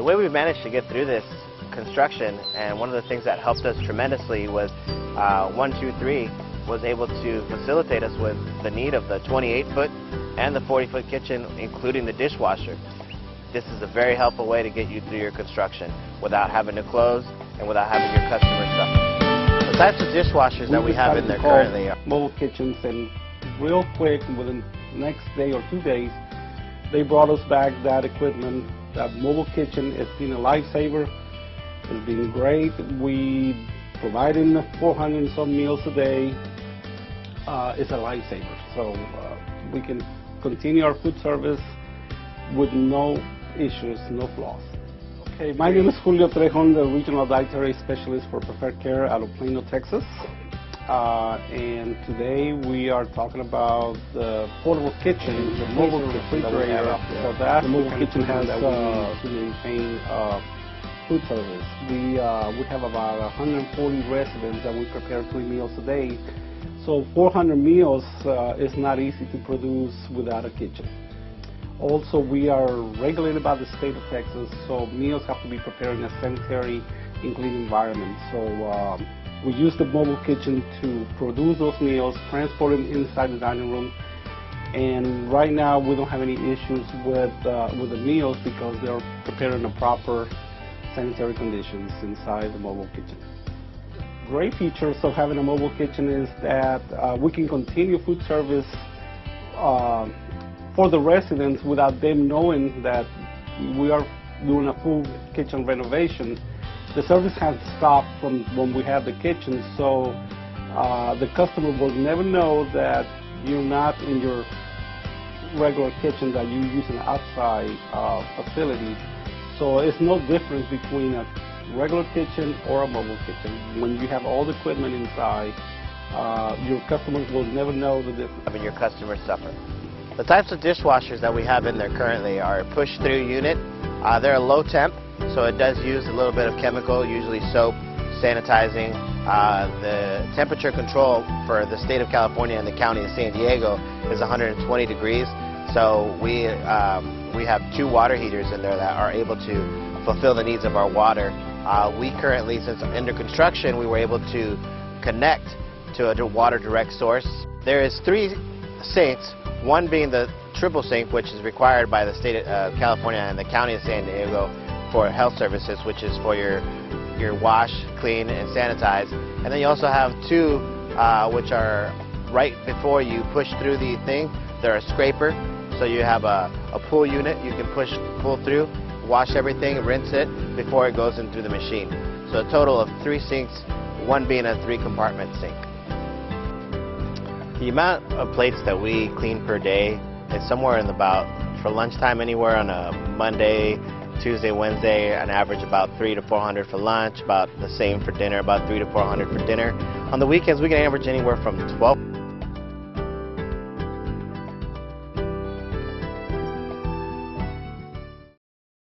The way we managed to get through this construction, and one of the things that helped us tremendously was 123 was able to facilitate us with the need of the 28-foot and the 40-foot kitchen, including the dishwasher. This is a very helpful way to get you through your construction without having to close and without having your customers suffer. The types of dishwashers that we have in there currently are mobile kitchens, and real quick, within the next day or 2 days, they brought us back that equipment. That mobile kitchen has been a lifesaver. It's been great. We providing 400 and some meals a day. It's a lifesaver. So we can continue our food service with no issues, no flaws. Okay, my name is Julio Trejon, the Regional Dietary Specialist for Preferred Care out of Plano, Texas. And today we are talking about the portable kitchen, the mobile refrigerator. So that's the mobile kitchen has that we need to maintain food service. We have about 140 residents that we prepare 3 meals a day. So 400 meals is not easy to produce without a kitchen. Also, we are regulated by the state of Texas, so meals have to be prepared in a sanitary and clean environment. So we use the mobile kitchen to produce those meals, transport them inside the dining room, and right now we don't have any issues with the meals because they're prepared in the proper sanitary conditions inside the mobile kitchen. Great features of having a mobile kitchen is that we can continue food service for the residents without them knowing that we are doing a full kitchen renovation. The service has stopped from when we have the kitchen, so the customer will never know that you're not in your regular kitchen, that you use an outside facility. So it's no difference between a regular kitchen or a mobile kitchen. When you have all the equipment inside, your customers will never know the difference. I mean, your customers suffer. The types of dishwashers that we have in there currently are a push-through unit. They're a low temp, so it does use a little bit of chemical, usually soap, sanitizing. The temperature control for the state of California and the county of San Diego is 120 degrees. So we have 2 water heaters in there that are able to fulfill the needs of our water. We currently, since under construction, we were able to connect to a water direct source. There is 3 sinks. One being the triple sink, which is required by the state of California and the county of San Diego for health services, which is for your wash, clean, and sanitize. And then you also have 2 which are right before you push through the thing. They're a scraper, so you have a pull unit. You can pull through, wash everything, rinse it before it goes in through the machine. So a total of 3 sinks, one being a 3-compartment sink. The amount of plates that we clean per day is somewhere in about, for lunchtime, anywhere on a Monday, Tuesday, Wednesday, on average about 300 to 400 for lunch, about the same for dinner, about 300 to 400 for dinner. On the weekends, we can average anywhere from 12.